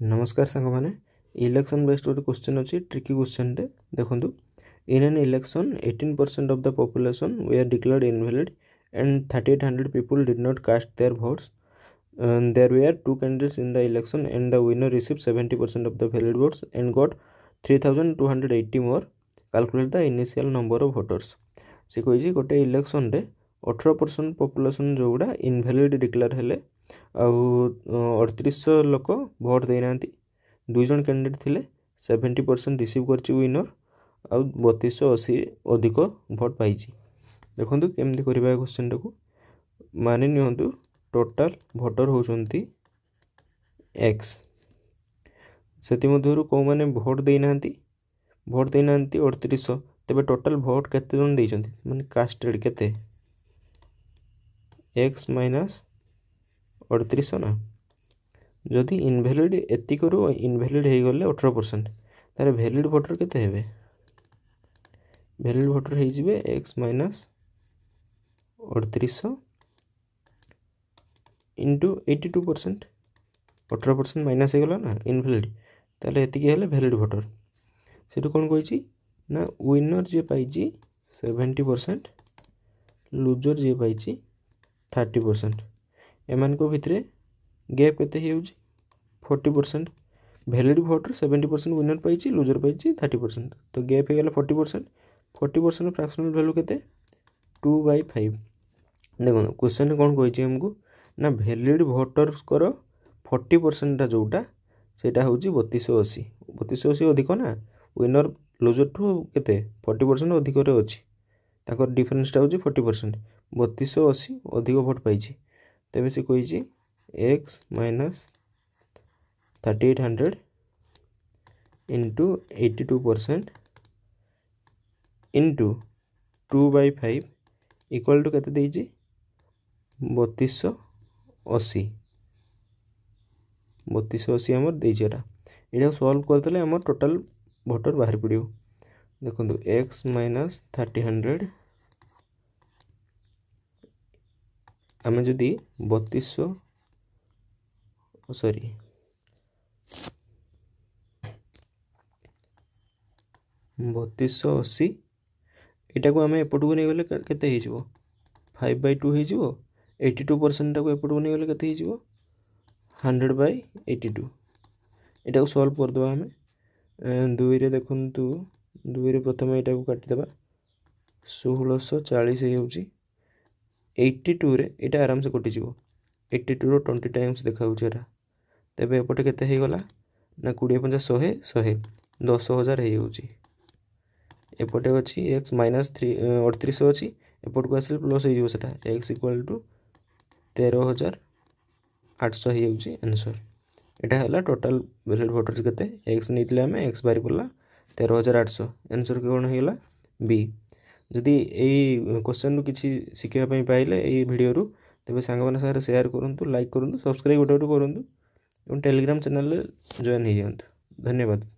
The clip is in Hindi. नमस्कार सांग माने इलेक्शन बेस्ड गोटे क्वेश्चन अच्छी ट्रिकी क्वेश्चन टे देखु in an election 18% of the population were declared invalid and 3800 people did not cast their votes there were two candidates in the election and the winner receive 70% of the valid votes and got 3280 more calculate the initial number of voters. से कही गोटे इलेक्शन रे 18% पॉपुलेशन जो गुड़ा इनवैलिड डिक्लेयर हेले आउ 3800 लोक भोट देना दुई जन कैंडिडेट थिले 70% रिसीव करछि विनर आउ 3280 अधिक भोट पाई। देखु केमती करवा क्वेश्चन टाक मानि नियंतु टोटाल भोटर होउछंती एक्स सेति मधुर को माने भोट देना 3800 तबे टोटाल भोट केते जन देइछंती माने कास्टेड केते एक्स माइनस 38 ना जदि इनवैलिड एतिक इनवैलिड हो गले 18% तार वैलिड भोटर केते हेबे वैलिड भोटर हो जिवे एक्स माइनस 38 इंटू 82% 18% माइनस हो गला ना इनवैलिड ताले एतिक हेले वैलिड भोटर सेटू कोन कहिची ना विनर जे पाइची 70% लूजर जे पाइची 30% एमान को भितरे गैप केते हेउजी 40% वैलिड भोटर 70% विनर पाइची लूजर पाइची 30% तो गैप हे गेला 40% 40% फ्रैक्शनल वैल्यू केते 2/5। देखो क्वेश्चन कोन कहिची हमको ना वैलिड भोटर कर 40% जोटा सेटा होउजी 3280 3280 अधिक ना विनर लूजर टू केते 40% अधिक रे अछि ताकर डिफरेंस टा होउजी 40% 3280 अधिक भोट पाइची तेबे से कही x minus 3800 into 82% into 2/5 equal to के 3280 3280 आमर देटा यहाँ सल्व करदे आम टोटाल भोटर बाहर पड़ो। देखो एक्स माइनस 3800 आम जदि 3200 सॉरी 3280 एटा को आम एपट को नहीं गले केते हे जीवो 5/2 हे जीवो 82% टाको एपट को नहीं गले केते हे जीवो 100/82 एटा को सॉल्व कर दो आम 2 रे देखंतु 2 रे प्रथम एटा को काटि देबा 1640 हेउची 82 रे एटा आराम से कटि जीवो 82 रो 20 टाइम्स देखाउ जेरा तबे एपटे केते हे गला ना 20 50 100 100 10000 हे होउची एपटे अछि x माइनस 38 अछि एपट को आसल प्लस हे जीवो सेटा x इक्वल टू 13800 हे होउची आंसर। एटा हला टोटल वैलिड वोटर्स केते x नीतले हम x बारी बोला 13800 आंसर कोन हेला b। जदि एई क्वेश्चन रु किछि सिखिबा पई पाइले एई वीडियो रु तबे सांग माने सारे शेयर करंतु लाइक करंतु सब्सक्राइब गोटे गोटे करंतु एवं टेलीग्राम चैनल रे जॉइन हो जातु। धन्यवाद।